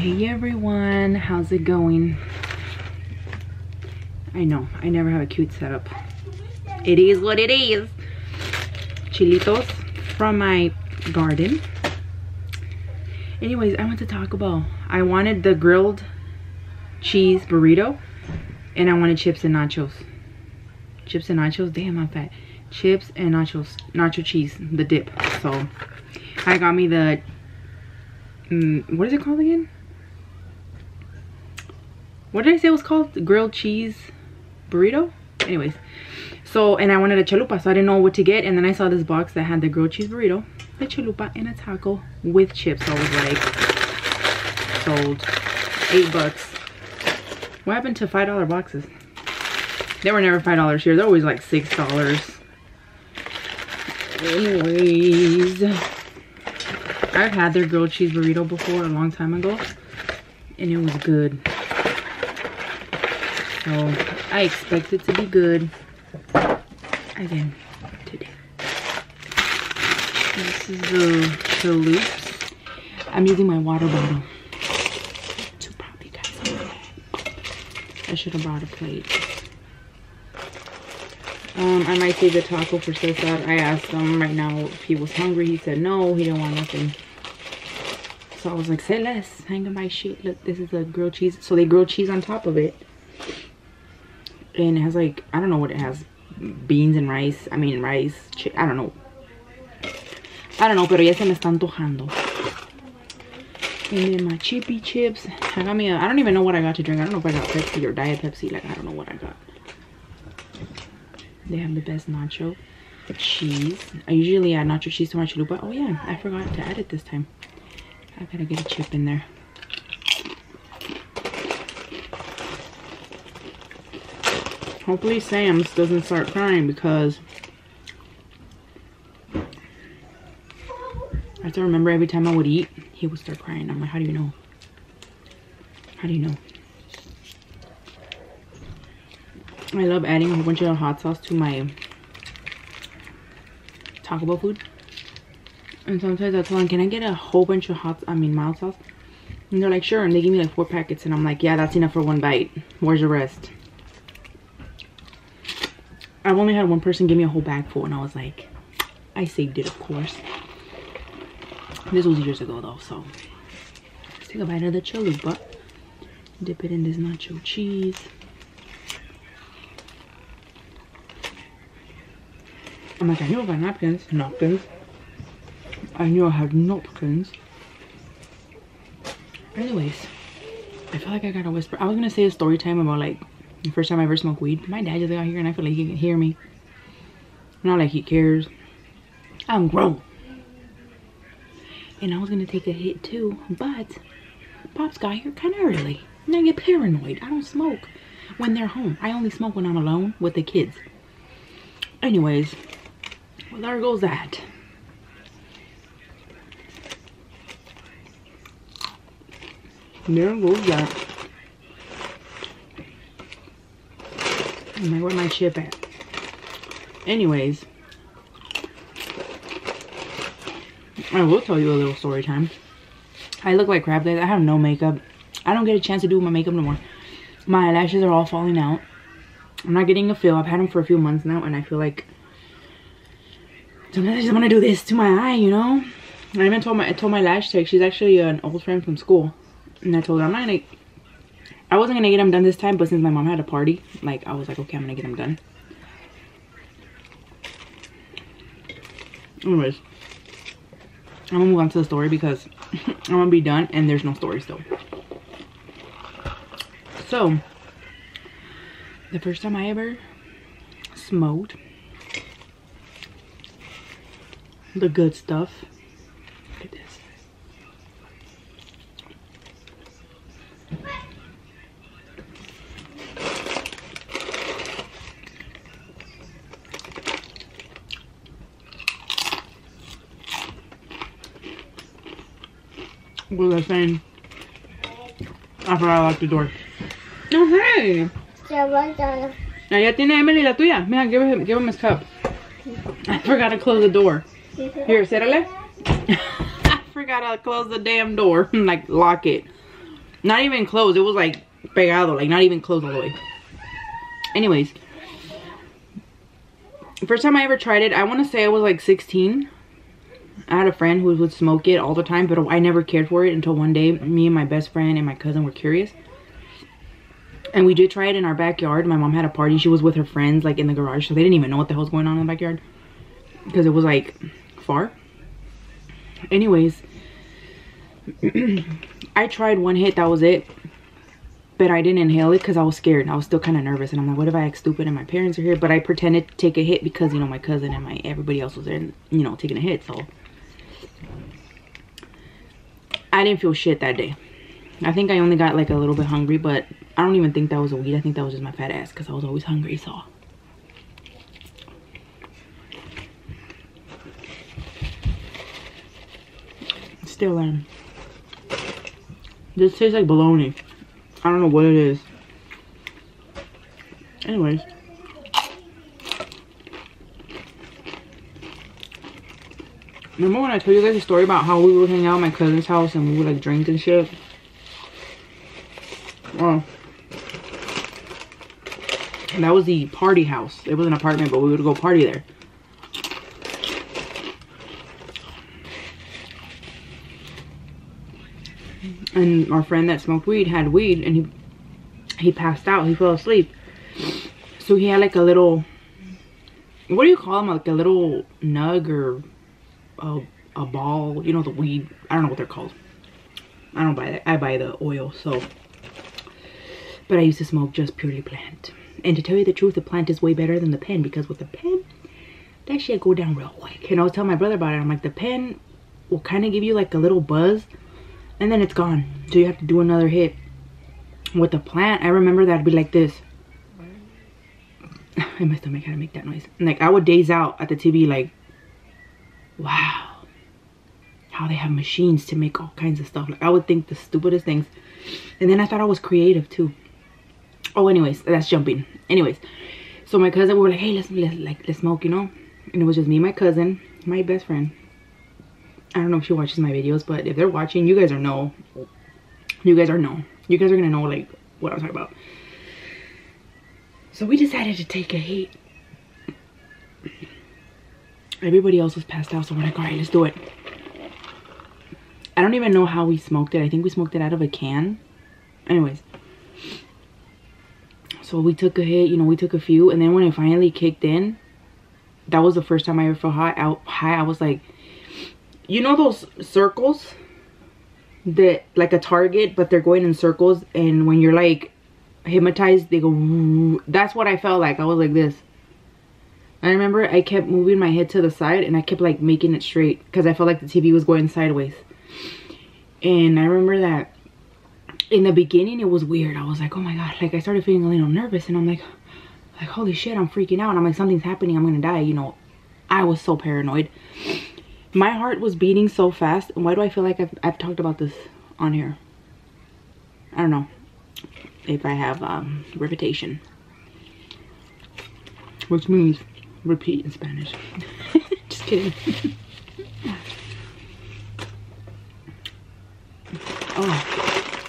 Hey everyone, how's it going? I know, I never have a cute setup. It is what it is. Chilitos from my garden. Anyways, I went to Taco Bell. I wanted the grilled cheese burrito and I wanted chips and nachos. Chips and nachos, damn I'm fat. Chips and nachos, nacho cheese, the dip. So I got me the, what is it called again? What did I say it was called? The grilled cheese burrito? Anyways, so, and I wanted a chalupa, so I didn't know what to get. And then I saw this box that had the grilled cheese burrito, the chalupa, and a taco with chips. So I was like, sold. $8. What happened to $5 boxes? They were never $5 here. They're always like $6. Anyways, I've had their grilled cheese burrito before a long time ago, and it was good. So I expect it to be good again today. This is the chalupas. I'm using my water bottle to probably cut some of that. I should have brought a plate. I might save the taco for so sad. I asked him right now if he was hungry. He said no, he didn't want nothing. So I was like, say less, hang on my shit. Look, this is a grilled cheese. So they grilled cheese on top of it. And it has like, I don't know what it has, beans and rice. I mean rice, I don't know. I don't know, pero ya se me están antojando. And then my chippy chips. I got me a, I don't even know what I got to drink. I don't know if I got Pepsi or Diet Pepsi. Like, I don't know what I got. They have the best nacho cheese. I usually add nacho cheese to my chalupa. Oh yeah, I forgot to add it this time. I gotta get a chip in there. Hopefully Sam's doesn't start crying because I have to remember every time I would eat, he would start crying. I'm like, how do you know? How do you know? I love adding a whole bunch of hot sauce to my Taco Bell food. And sometimes I tell them, can I get a whole bunch of mild sauce? And they're like, sure. And they give me like 4 packets. And I'm like, yeah, that's enough for 1 bite. Where's the rest? I've only had one person give me a whole bag full, and I was like, I saved it, of course. This was years ago, though, so. Let's take a bite of the chalupa. Dip it in this nacho cheese. I'm like, I knew about napkins. Napkins. I knew I had napkins. Anyways, I feel like I gotta whisper. I was gonna say a story time about like, the first time I ever smoked weed. My dad just got here and I feel like he can hear me. Not like he cares. I'm grown. And I was going to take a hit too. But Pops got here kind of early. And I get paranoid. I don't smoke when they're home. I only smoke when I'm alone with the kids. Anyways. Well, there goes that. There goes that. I'm like, where's my chip at? Anyways, I will tell you a little story time. I look like crap. I have no makeup. I don't get a chance to do my makeup no more. My eyelashes are all falling out. I'm not getting a fill. I've had them for a few months now, and I feel like sometimes I just want to do this to my eye, you know? I even told my lash tech. She's actually an old friend from school, and I told her I'm not gonna. I wasn't gonna get them done this time, but since my mom had a party, like I was like, okay, I'm gonna get them done. Anyways, I'm gonna move on to the story because I'm gonna be done and there's no story still. So, the first time I ever smoked the good stuff. Look at this. What was I saying? I forgot I locked the door. No, hey! Now, ya tiene Emily la tuya. Mira, give him his cup. I forgot to close the door. Here, cérrale. I forgot to close the damn door. Like, lock it. Not even close. It was like pegado, like not even close all the way. Anyways, first time I ever tried it, I want to say I was like 16. I had a friend who would smoke it all the time, but I never cared for it until one day me and my best friend and my cousin were curious. And we did try it in our backyard. My mom had a party. She was with her friends like in the garage, so they didn't even know what the hell was going on in the backyard because it was like far. Anyways, I tried one hit, that was it. But I didn't inhale it because I was scared. I was still kind of nervous, and I'm like, what if I act stupid and my parents are here? But I pretended to take a hit because, you know, my cousin and everybody else was there and, you know, taking a hit. So I didn't feel shit that day. I think I only got like a little bit hungry, but I don't even think that was a weed. I think that was just my fat ass because I was always hungry. So still this tastes like bologna. I don't know what it is. Anyways, remember when I told you guys a story about how we would hang out at my cousin's house and we would like drink and shit? Oh, and that was the party house. It was an apartment, but we would go party there. And our friend that smoked weed had weed, and he passed out. He fell asleep. So he had like a little, what do you call them? Like a little nug or a ball. You know, the weed. I don't know what they're called. I don't buy that. I buy the oil. So, but I used to smoke just purely plant. And to tell you the truth, the plant is way better than the pen, because with the pen, that shit go down real quick. And I was telling my brother about it. I'm like, the pen will kind of give you like a little buzz, and then it's gone. So you have to do another hit. With the plant, I remember that'd be like this. In my stomach had to make that noise. And like I would daze out at the TV like, wow, how they have machines to make all kinds of stuff. Like I would think the stupidest things. And then I thought I was creative too. Oh, anyways, that's jumping. Anyways, so my cousin, we were like, hey, let's smoke, you know? And it was just me, my cousin, my best friend. I don't know if she watches my videos, but if they're watching, you guys are know. You guys are know. You guys are gonna know like what I'm talking about. So we decided to take a hit. Everybody else was passed out, so we're like, all right, let's do it. I don't even know how we smoked it. I think we smoked it out of a can. Anyways, so we took a hit, you know, we took a few, and then when it finally kicked in, that was the first time I ever felt high. I was like, you know those circles that like a target, but they're going in circles, and when you're like hypnotized, they go. That's what I felt like. I was like this. I remember I kept moving my head to the side, and I kept like making it straight because I felt like the TV was going sideways. And I remember that in the beginning it was weird. I was like, oh my god, like I started feeling a little nervous, and I'm like holy shit, I'm freaking out. And I'm like, something's happening. I'm gonna die. You know, I was so paranoid. My heart was beating so fast. Why do I feel like I've talked about this on here? I don't know if I have repetition, which means repeat in Spanish. Just kidding. Oh,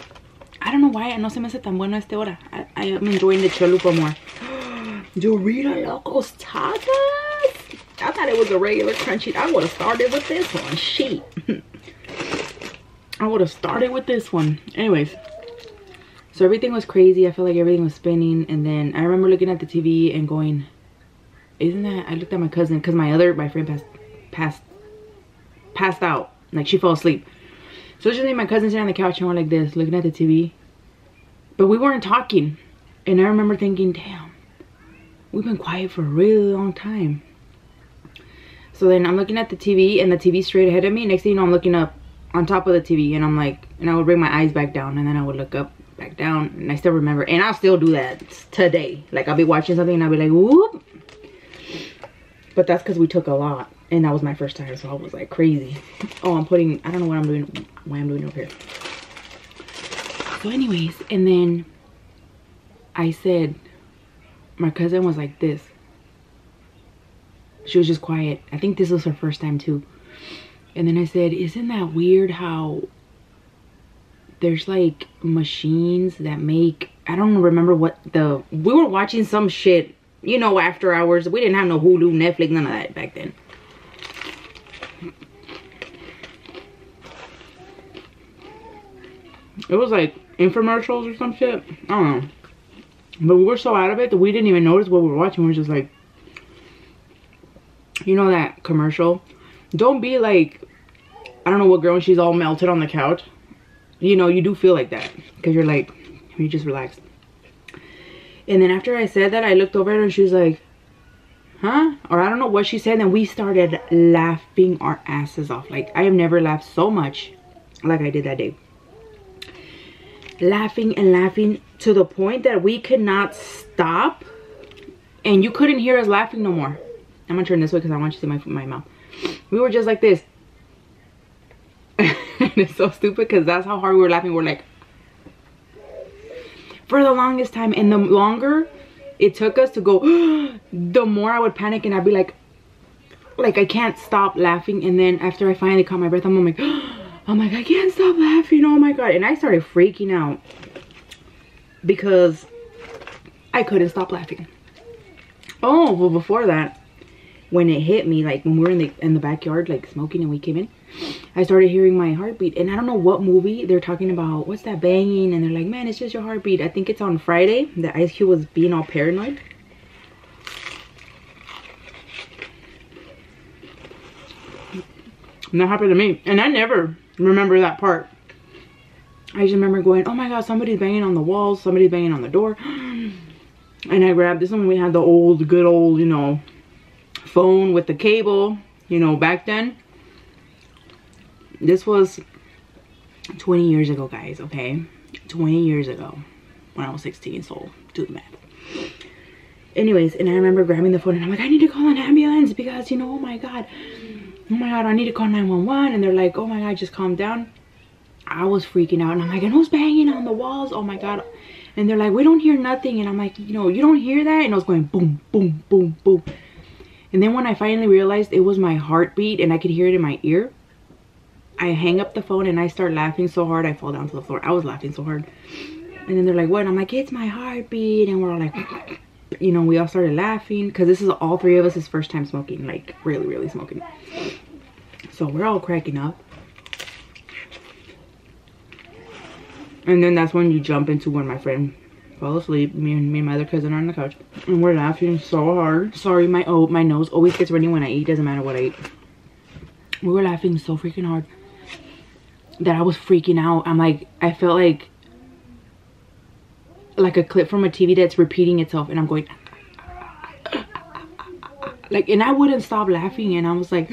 I don't know why no se me hace tan bueno este hora. I am enjoying the chalupa more. Dorita Locos Tacos. I thought it was a regular crunchy. I would have started with this one. Shit. I would have started with this one. Anyways. So everything was crazy. I felt like everything was spinning. And then I remember looking at the TV and going, isn't that? I looked at my cousin because my friend passed out. Like she fell asleep. So it's just me and my cousin sitting on the couch and we're like this, looking at the TV. But we weren't talking. And I remember thinking, damn, we've been quiet for a really long time. So then I'm looking at the TV, and the TV straight ahead of me. Next thing you know, I'm looking up on top of the TV, and I'm like, and I would bring my eyes back down, and then I would look up, back down, and I still remember, and I'll still do that today. Like I'll be watching something, and I'll be like, whoop. But that's because we took a lot, and that was my first time, so I was like crazy. Oh, I don't know what I'm doing, why I'm doing over here. So anyways, and then I said, my cousin was like this. She was just quiet. I think this was her first time too. And then I said, isn't that weird how there's like machines that make, I don't remember what the, we were watching some shit, you know, after hours. We didn't have no Hulu, Netflix, none of that back then. It was like infomercials or some shit, I don't know. But we were so out of it that we didn't even notice what we were watching. We were just like, you know that commercial? Don't be like, I don't know what girl, and she's all melted on the couch. You know, you do feel like that. Because you're like, you just relax. And then after I said that, I looked over at her and she was like, huh? Or I don't know what she said. And then we started laughing our asses off. Like, I have never laughed so much like I did that day. Laughing and laughing to the point that we could not stop. And you couldn't hear us laughing no more. I'm going to turn this way because I want you to see my mouth. We were just like this. It's so stupid because that's how hard we were laughing. We're like, for the longest time. And the longer it took us to go, the more I would panic and I'd be like I can't stop laughing. And then after I finally caught my breath, I'm like, I'm like, I can't stop laughing. Oh my God. And I started freaking out because I couldn't stop laughing. Oh, well, before that, when it hit me, like when we were in the backyard, like smoking, and we came in, I started hearing my heartbeat. And I don't know what movie they're talking about. What's that banging? And they're like, man, it's just your heartbeat. I think it's on Friday. The Ice Cube was being all paranoid. And that happened to me. And I never remember that part. I just remember going, oh my God, somebody's banging on the walls. Somebody's banging on the door. And I grabbed this one. We had the old, good old, you know, phone with the cable, you know, back then. This was 20 years ago, guys, okay? 20 years ago when I was 16, so do the math. Anyways, and I remember grabbing the phone and I'm like, I need to call an ambulance because, you know, oh my God, I need to call 911. And they're like, oh my God, just calm down. I was freaking out and I'm like, and who's banging on the walls? Oh my God. And they're like, we don't hear nothing. And I'm like, you know, you don't hear that? And I was going boom, boom, boom, boom. And then when I finally realized it was my heartbeat and I could hear it in my ear, I hang up the phone and I start laughing so hard I fall down to the floor. I was laughing so hard. And then they're like, what? And I'm like, it's my heartbeat. And we're all like, you know, we all started laughing because this is all three of us his first time smoking, like really, really smoking. So we're all cracking up. And then that's when you jump into when my friend fell asleep. Me and my other cousin are on the couch and we're laughing so hard. Sorry, my nose always gets runny when I eat. Doesn't matter what I eat. We were laughing so freaking hard that I was freaking out. I'm like, I felt like a clip from a TV that's repeating itself, and I'm going like, and I wouldn't stop laughing, and I was like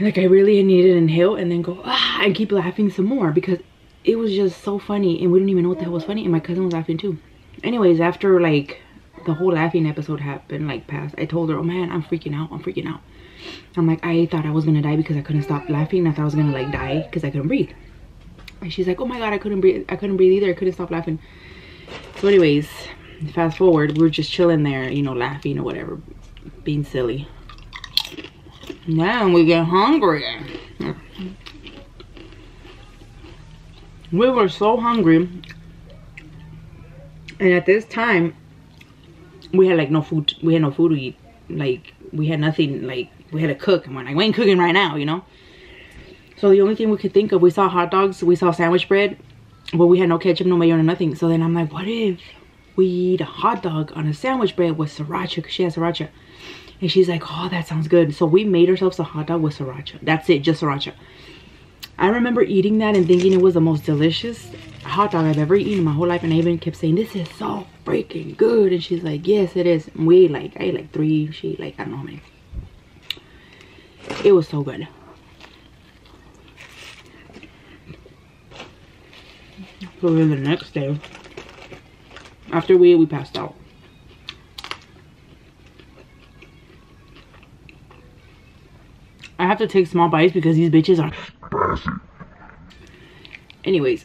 like I really needed an inhale and then go and keep laughing some more because it was just so funny, and we didn't even know what the hell was funny, and my cousin was laughing too. Anyways, after like the whole laughing episode happened, like past, I told her, oh man, I'm freaking out. I'm like, I thought I was gonna die because I couldn't stop laughing. I thought I was gonna like die because I couldn't breathe. And she's like, oh my God, I couldn't breathe either. I couldn't stop laughing. So anyways, fast forward, we were just chilling there, you know, laughing or whatever, being silly. Now we get hungry. We were so hungry. And at this time, we had like no food. We had no food to eat. Like, we had nothing. Like, we had to cook. And we're like, we ain't cooking right now, you know? So the only thing we could think of, we saw hot dogs, we saw sandwich bread, but we had no ketchup, no mayo, no nothing. So then I'm like, what if we eat a hot dog on a sandwich bread with sriracha? Because she has sriracha. And she's like, oh, that sounds good. So we made ourselves a hot dog with sriracha. That's it, just sriracha. I remember eating that and thinking it was the most delicious hot dog I've ever eaten in my whole life. And I even kept saying, this is so freaking good. And she's like, yes, it is. And we ate like, I ate like three. She ate like, I don't know how many. It was so good. So then the next day, after we ate, we passed out. I have to take small bites because these bitches are spicy. Anyways.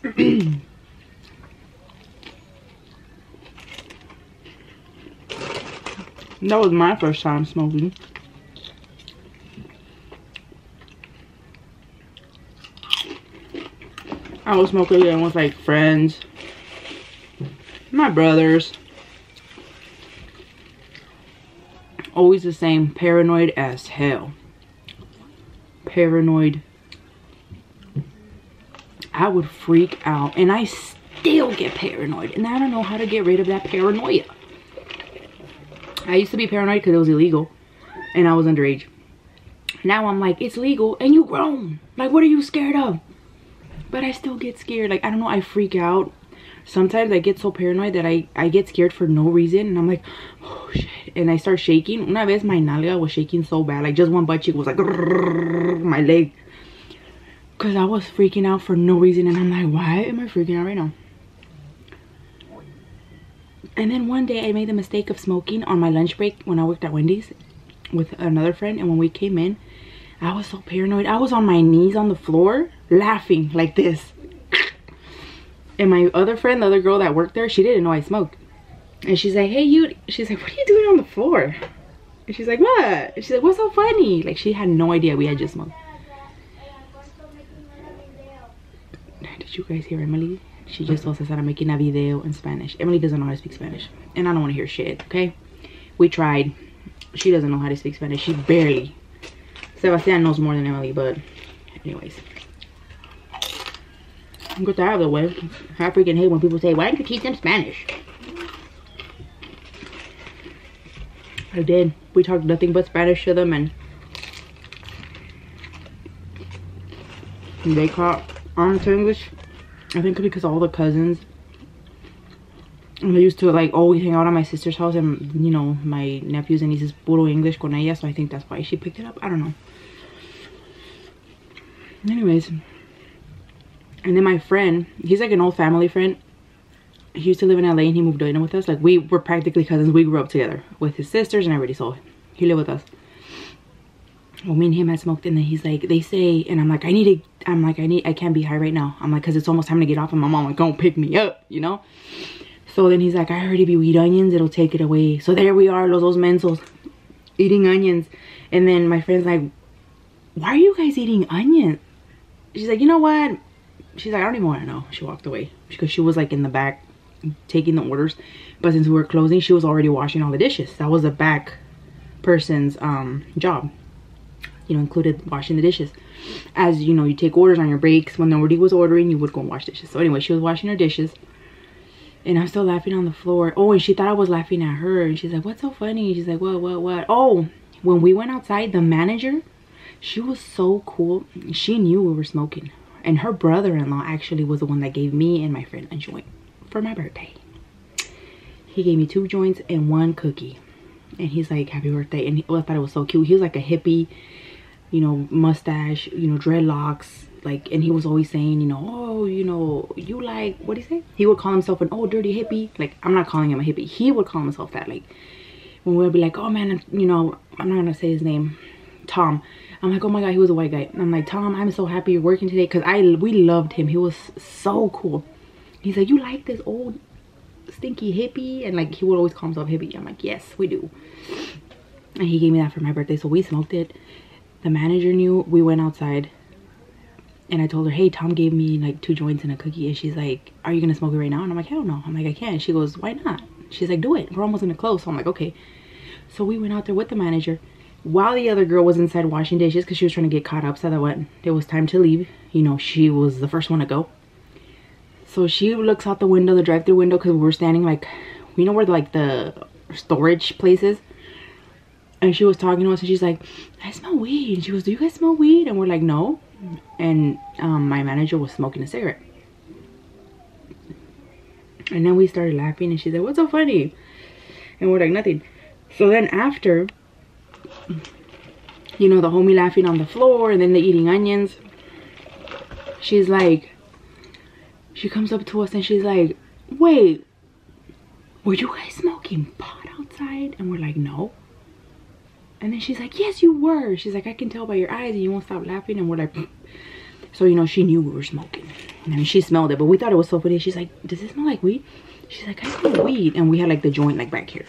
That was my first time smoking. I don't smoke again with like friends, my brothers. Always the same, paranoid as hell. Paranoid. I would freak out, and I still get paranoid, and I don't know how to get rid of that paranoia. I used to be paranoid because it was illegal and I was underage. Now I'm like, it's legal and you grown. Like, what are you scared of? But I still get scared. Like, I don't know, I freak out. Sometimes I get so paranoid that I get scared for no reason. And I'm like, oh shit. And I start shaking. Una vez my nalga was shaking so bad. Like, just one butt cheek was like, my leg. Because I was freaking out for no reason. And I'm like, why am I freaking out right now? And then one day I made the mistake of smoking on my lunch break when I worked at Wendy's with another friend. And when we came in, I was so paranoid. I was on my knees on the floor laughing like this. And my other friend, the other girl that worked there, she didn't know I smoked. And she's like, hey, you. She's like, what are you doing on the floor? And she's like, what? And she's like, what's so funny? Like, she had no idea we had just smoked. Did you guys hear Emily? She just told us that I'm making a video in Spanish. Emily doesn't know how to speak Spanish. And I don't want to hear shit, okay? We tried. She doesn't know how to speak Spanish. She barely. Sebastian knows more than Emily, but anyways. I'm good to have the way. I freaking hate when people say, why didn't you teach them Spanish? I did. We talked nothing but Spanish to them, and they caught on to English. I think because all the cousins, and they used to like always hang out at my sister's house, and you know, my nephews and nieces puro English con ella, so I think that's why she picked it up. I don't know. Anyways. And then my friend, he's like an old family friend. He used to live in LA and he moved in with us. Like, we were practically cousins. We grew up together with his sisters and everybody. So he lived with us. Well, me and him had smoked, and then he's like, they say, and I'm like, I can't be high right now. I'm like, because it's almost time to get off, and my mom like, don't pick me up, you know? So then he's like, I heard if you eat onions, it'll take it away. So there we are, los dos mensos, eating onions. And then my friend's like, why are you guys eating onions? She's like, you know what? She's like, I don't even want to know. She walked away because she was like in the back taking the orders. But since we were closing, she was already washing all the dishes. That was the back person's job, you know, included washing the dishes. As you know, you take orders on your breaks. When nobody was ordering, you would go and wash dishes. So anyway, she was washing her dishes, and I'm still laughing on the floor. Oh, and she thought I was laughing at her, and she's like, what's so funny? She's like, what? Oh, when we went outside, the manager, she was so cool. She knew we were smoking. And her brother-in-law actually was the one that gave me and my friend a joint for my birthday. He gave me 2 joints and 1 cookie. And he's like, happy birthday. And I thought it was so cute. He was like a hippie, you know, mustache, you know, dreadlocks. Like, and he was always saying, you know, oh, you know, you like, what do you say? He would call himself an old dirty hippie. Like, I'm not calling him a hippie. He would call himself that. Like, when we would be like, oh man, you know, I'm not going to say his name. Tom. I'm like, oh my god, he was a white guy. And I'm like, Tom, I'm so happy you're working today, because we loved him. He was so cool. He's like, you like this old stinky hippie? And like, he would always call himself hippie. I'm like, yes, we do. And he gave me that for my birthday, so we smoked it. The manager knew. We went outside, and I told her, hey, Tom gave me like 2 joints and a cookie. And she's like, are you gonna smoke it right now? And I'm like, hell no. I'm like, I can't. She goes, why not? She's like, do it, we're almost gonna close. So I'm like, okay. So we went out there with the manager while the other girl was inside washing dishes, because she was trying to get caught up so that when it was time to leave, you know, she was the first one to go. So she looks out the window, the drive-thru window, because we were standing like, you know, where like the storage places. And she was talking to us, and she's like, I smell weed. And she goes, do you guys smell weed? And we're like, no. And my manager was smoking a cigarette. And then we started laughing, and she's like, what's so funny? And we're like, nothing. So then after, you know, the homie laughing on the floor, and then they're eating onions. She's like, she comes up to us and she's like, wait, were you guys smoking pot outside? And we're like, no. And then she's like, yes, you were. She's like, I can tell by your eyes, and you won't stop laughing. And we're like, so, you know, she knew we were smoking. I mean, she smelled it, but we thought it was so funny. She's like, does this smell like weed? She's like, I smell weed. And we had like the joint like back here.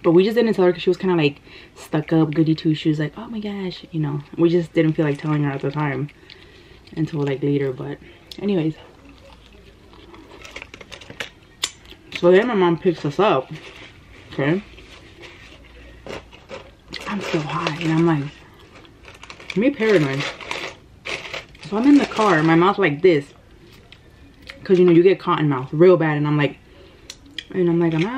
But we just didn't tell her, because she was kind of like stuck up, goody two shoes, like, oh my gosh, you know. We just didn't feel like telling her at the time. until like later. But anyways, so then my mom picks us up. Okay, I'm so high and I'm like, me paranoid. So I'm in the car, my mouth's like this, cause you know you get cotton mouth real bad, and I'm like, ah,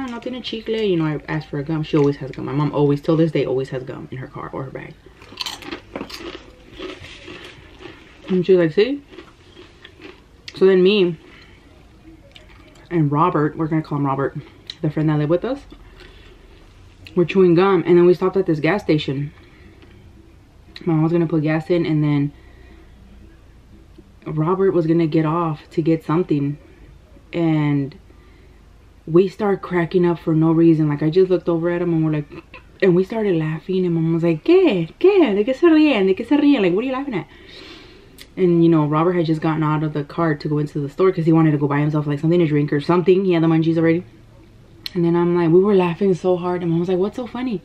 nothing in chicle. You know, I asked for a gum. She always has gum. My mom always, till this day, always has gum in her car or her bag. And she's like, see? So then me and Robert, we're gonna call him Robert, the friend that lived with us, we're chewing gum, and then we stopped at this gas station. My mom was gonna put gas in, and then Robert was gonna get off to get something, and we start cracking up for no reason. Like, I just looked over at him and we're like, and we started laughing, and mom was like, ¿De qué se ríen? Like, what are you laughing at? And you know, Robert had just gotten out of the car to go into the store because he wanted to go buy himself like something to drink or something. He had the munchies already. And then I'm like, we were laughing so hard, and mom was like, what's so funny?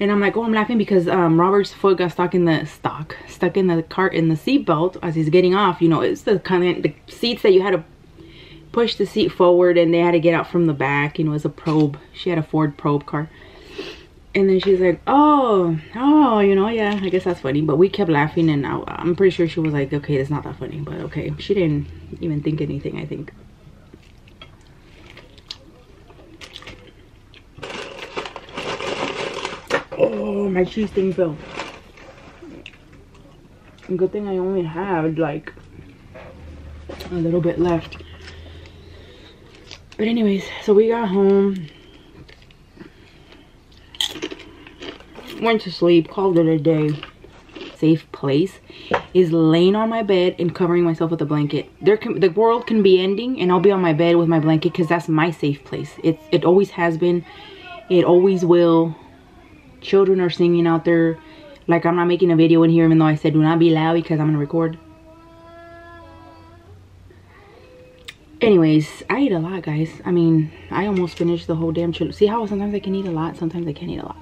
And I'm like, oh, I'm laughing because Robert's foot got stuck in the cart in the seat belt as he's getting off. You know, it's the kind of the seats that you had to push the seat forward and they had to get out from the back. You know, it's a probe. She had a Ford probe car. And then she's like, oh, you know, yeah, I guess that's funny. But we kept laughing, and I'm pretty sure she was like, okay, it's not that funny, but okay. She didn't even think anything, I think. Oh, my cheese thing fell. Good thing I only had like a little bit left. But anyways, so we got home, went to sleep, called it a day. Safe place is laying on my bed and covering myself with a blanket. The world can be ending and I'll be on my bed with my blanket, because that's my safe place. It always has been, it always will. Children are singing out there. Like, I'm not making a video in here, even though I said do not be loud because I'm gonna record. Anyways, I ate a lot, guys. I mean, I almost finished the whole damn chili. See how sometimes I can eat a lot, sometimes I can't eat a lot.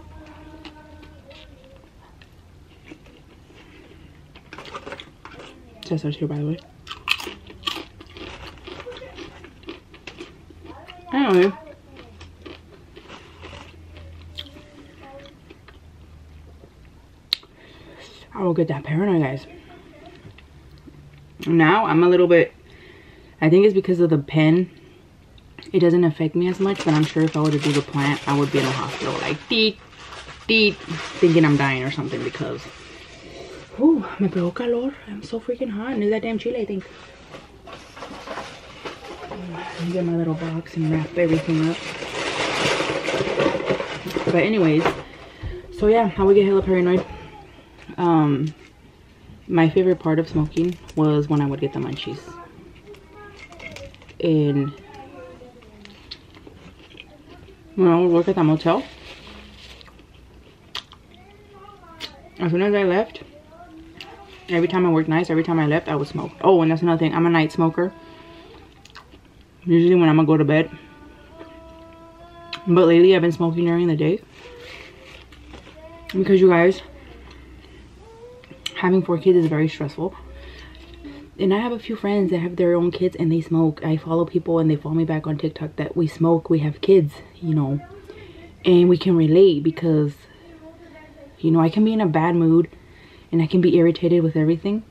That's our chili, by the way. Anyway. I will get that paranoid, guys. Now, I'm a little bit... I think it's because of the pen. It doesn't affect me as much, but I'm sure if I were to do the plant, I would be in a hospital. Like, deep, thinking I'm dying or something, because... Ooh, me pegó calor. I'm so freaking hot. And it's that damn chile, I think. Let me get my little box and wrap everything up. But anyways. So yeah, I would get hella paranoid. My favorite part of smoking was when I would get the munchies. And when I would work at the motel, as soon as I left, every time I worked nights, every time I left, I would smoke. Oh, and that's another thing, I'm a night smoker. Usually when I'm gonna go to bed. But lately I've been smoking during the day. Because you guys, having 4 kids is very stressful. And I have a few friends that have their own kids and they smoke. I follow people and they follow me back on TikTok that we smoke, we have kids, you know. And we can relate because, you know, I can be in a bad mood and I can be irritated with everything.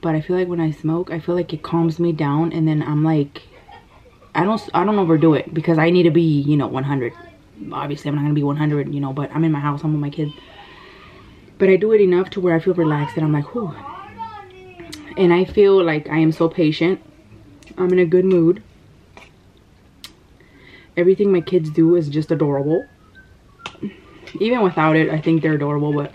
But I feel like when I smoke, I feel like it calms me down, and then I'm like, I don't overdo it because I need to be, you know, 100. Obviously, I'm not going to be 100, you know, but I'm in my house, I'm with my kids. But I do it enough to where I feel relaxed and I'm like, whew. And I feel like I am so patient. I'm in a good mood. Everything my kids do is just adorable. Even without it, I think they're adorable, but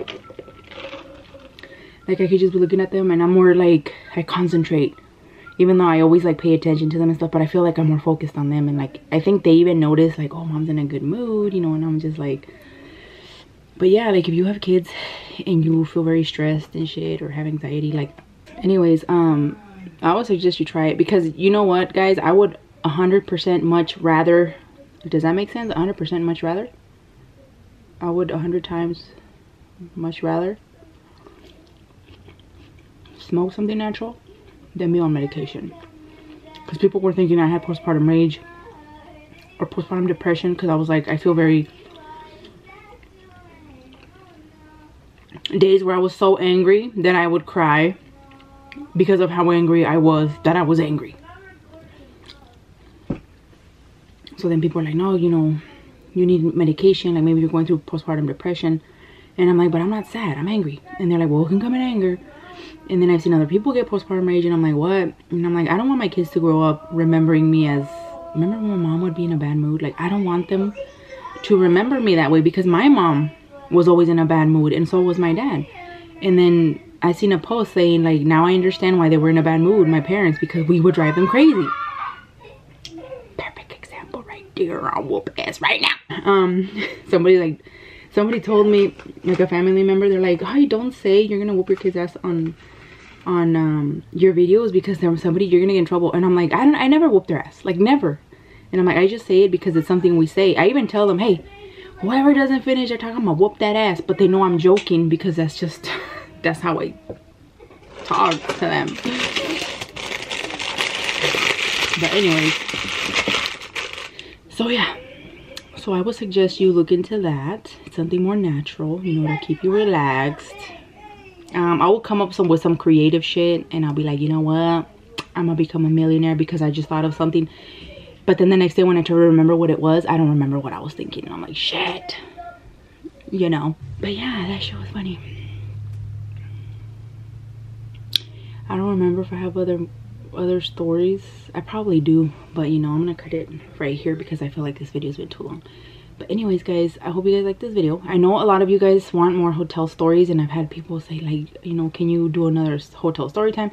like I could just be looking at them and I'm more like, I concentrate. Even though I always like pay attention to them and stuff, but I feel like I'm more focused on them, and like I think they even notice like, oh, mom's in a good mood, you know, and I'm just like, but yeah, like if you have kids and you feel very stressed and shit or have anxiety, like anyways, I would suggest you try it, because you know what, guys, I would 100% much rather, does that make sense? 100% much rather? I would 100 times much rather smoke something natural than me on medication. Because people were thinking I had postpartum rage or postpartum depression, because I was like, I feel very... days where I was so angry that I would cry because of how angry I was that I was angry. So then people are like, no, you know, you need medication. Like, maybe you're going through postpartum depression. And I'm like, but I'm not sad. I'm angry. And they're like, well, it can come in anger. And then I've seen other people get postpartum rage, and I'm like, what? And I'm like, I don't want my kids to grow up remembering me as... remember when my mom would be in a bad mood? Like, I don't want them to remember me that way, because my mom was always in a bad mood, and so was my dad. And then I seen a post saying, like, now I understand why they were in a bad mood, my parents, because we would drive them crazy. Perfect example right there. I'll whoop ass right now. Somebody told me, like, a family member, they're like, oh, you don't say you're gonna whoop your kids ass on your videos, because there was somebody, you're gonna get in trouble. And I'm like, I never whoop their ass, like, never. And I'm like, I just say it because it's something we say. I even tell them, hey, whoever doesn't finish their talk, I'm gonna whoop that ass. But they know I'm joking, because that's just that's how I talk to them. But anyways, so yeah, so I would suggest you look into that. It's something more natural, you know, to keep you relaxed. I will come up with some creative shit, and I'll be like, you know what, I'm gonna become a millionaire because I just thought of something. But then the next day when I try to remember what it was, I don't remember what I was thinking. And I'm like, shit. You know. But yeah, that shit was funny. I don't remember if I have other stories. I probably do. But, you know, I'm going to cut it right here because I feel like this video's been too long. But anyways, guys, I hope you guys like this video. I know a lot of you guys want more hotel stories. And I've had people say, like, you know, can you do another hotel story time?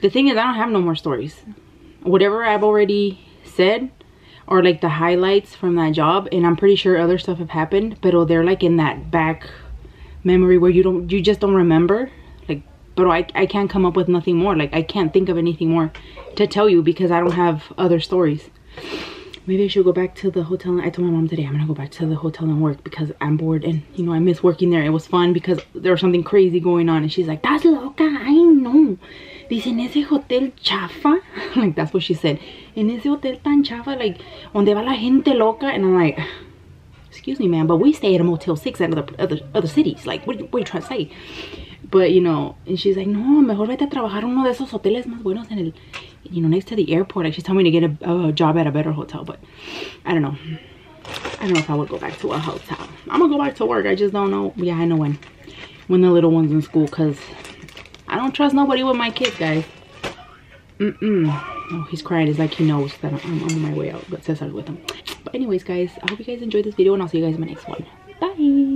The thing is, I don't have no more stories. Whatever I've already... said, or like the highlights from that job, and I'm pretty sure other stuff have happened, but they're like in that back memory where you just don't remember, like, but I can't come up with nothing more. Like, I can't think of anything more to tell you because I don't have other stories. Maybe I should go back to the hotel. I told my mom today I'm gonna go back to the hotel and work because I'm bored, and, you know, I miss working there. It was fun because there was something crazy going on, and she's like, that's loca, I know. Dicen, ese hotel chafa. Like, that's what she said. En ese hotel tan chafa, like, donde va la gente loca. And I'm like, excuse me, ma'am, but we stay at a Motel 6 at other cities. Like, what are you trying to say? But, you know, and she's like, no, mejor vete a trabajar uno de esos hoteles más buenos en el, you know, next to the airport. Like, she's telling me to get a job at a better hotel, but I don't know. I don't know if I would go back to a hotel. I'm going to go back to work. I just don't know. Yeah, I know when the little one's in school, because... I don't trust nobody with my kids, guys. Oh, he's crying. It's like he knows that I'm on my way out. But Cesar's with him. But anyways, guys, I hope you guys enjoyed this video, and I'll see you guys in my next one. Bye.